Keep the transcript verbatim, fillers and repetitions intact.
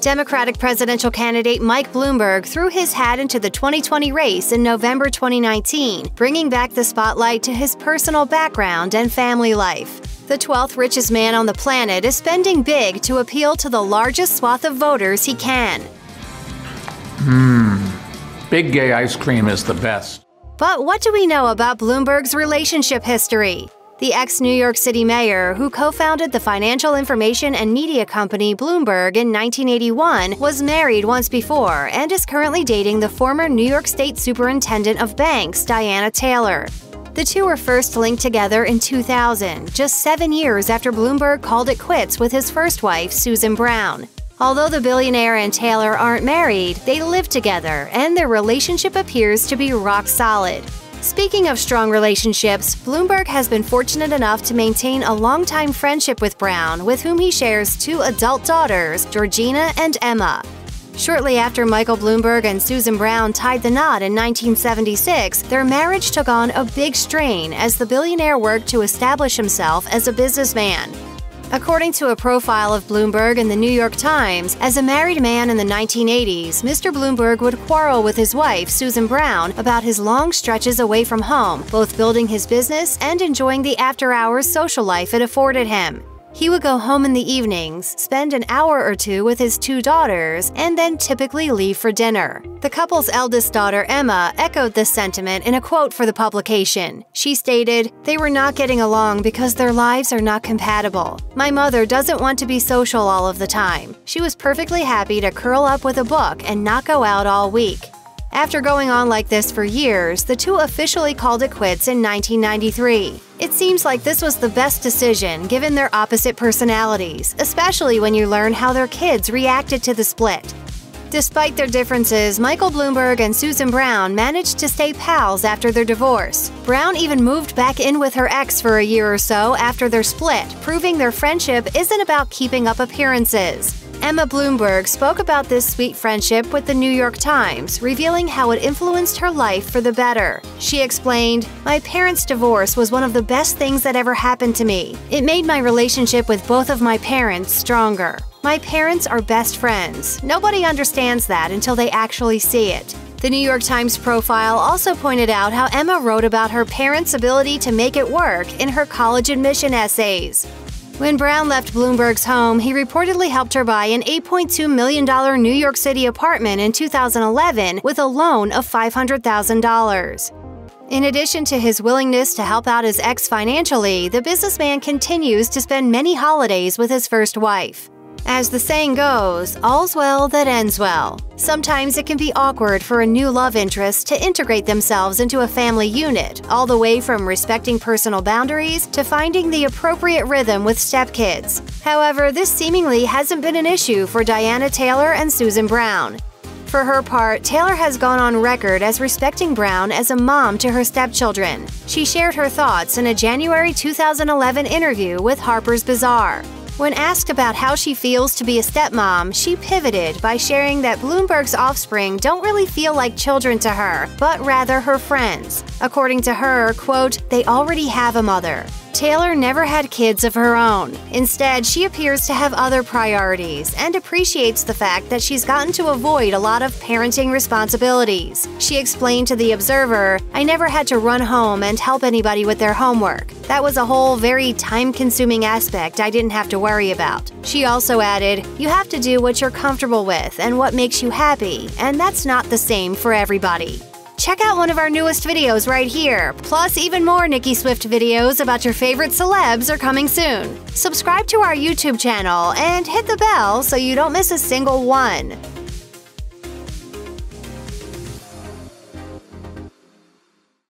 Democratic presidential candidate Mike Bloomberg threw his hat into the twenty twenty race in November twenty nineteen, bringing back the spotlight to his personal background and family life. The twelfth richest man on the planet is spending big to appeal to the largest swath of voters he can. Mmm, big gay ice cream is the best. But what do we know about Bloomberg's relationship history? The ex-New York City mayor, who co-founded the financial information and media company Bloomberg in nineteen eighty-one, was married once before and is currently dating the former New York State Superintendent of Banks, Diana Taylor. The two were first linked together in two thousand, just seven years after Bloomberg called it quits with his first wife, Susan Brown. Although the billionaire and Taylor aren't married, they live together, and their relationship appears to be rock solid. Speaking of strong relationships, Bloomberg has been fortunate enough to maintain a longtime friendship with Brown, with whom he shares two adult daughters, Georgina and Emma. Shortly after Michael Bloomberg and Susan Brown tied the knot in nineteen seventy-six, their marriage took on a big strain as the billionaire worked to establish himself as a businessman. According to a profile of Bloomberg in the New York Times, as a married man in the nineteen eighties, Mister Bloomberg would quarrel with his wife, Susan Brown, about his long stretches away from home, both building his business and enjoying the after-hours social life it afforded him. He would go home in the evenings, spend an hour or two with his two daughters, and then typically leave for dinner. The couple's eldest daughter, Emma, echoed this sentiment in a quote for the publication. She stated, "They were not getting along because their lives are not compatible. My mother doesn't want to be social all of the time. She was perfectly happy to curl up with a book and not go out all week." After going on like this for years, the two officially called it quits in nineteen ninety-three. It seems like this was the best decision given their opposite personalities, especially when you learn how their kids reacted to the split. Despite their differences, Michael Bloomberg and Susan Brown managed to stay pals after their divorce. Brown even moved back in with her ex for a year or so after their split, proving their friendship isn't about keeping up appearances. Emma Bloomberg spoke about this sweet friendship with the New York Times, revealing how it influenced her life for the better. She explained, "My parents' divorce was one of the best things that ever happened to me. It made my relationship with both of my parents stronger. My parents are best friends. Nobody understands that until they actually see it." The New York Times profile also pointed out how Emma wrote about her parents' ability to make it work in her college admission essays. When Brown left Bloomberg's home, he reportedly helped her buy an eight point two million dollar New York City apartment in two thousand eleven with a loan of five hundred thousand dollars. In addition to his willingness to help out his ex financially, the businessman continues to spend many holidays with his first wife. As the saying goes, all's well that ends well. Sometimes it can be awkward for a new love interest to integrate themselves into a family unit, all the way from respecting personal boundaries to finding the appropriate rhythm with stepkids. However, this seemingly hasn't been an issue for Diana Taylor and Susan Brown. For her part, Taylor has gone on record as respecting Brown as a mom to her stepchildren. She shared her thoughts in a January two thousand eleven interview with Harper's Bazaar. When asked about how she feels to be a stepmom, she pivoted by sharing that Bloomberg's offspring don't really feel like children to her, but rather her friends. According to her, quote, "They already have a mother." Taylor never had kids of her own. Instead, she appears to have other priorities and appreciates the fact that she's gotten to avoid a lot of parenting responsibilities. She explained to The Observer, "I never had to run home and help anybody with their homework. That was a whole very time-consuming aspect I didn't have to worry about." She also added, "You have to do what you're comfortable with and what makes you happy, and that's not the same for everybody." Check out one of our newest videos right here! Plus, even more Nicki Swift videos about your favorite celebs are coming soon. Subscribe to our YouTube channel and hit the bell so you don't miss a single one.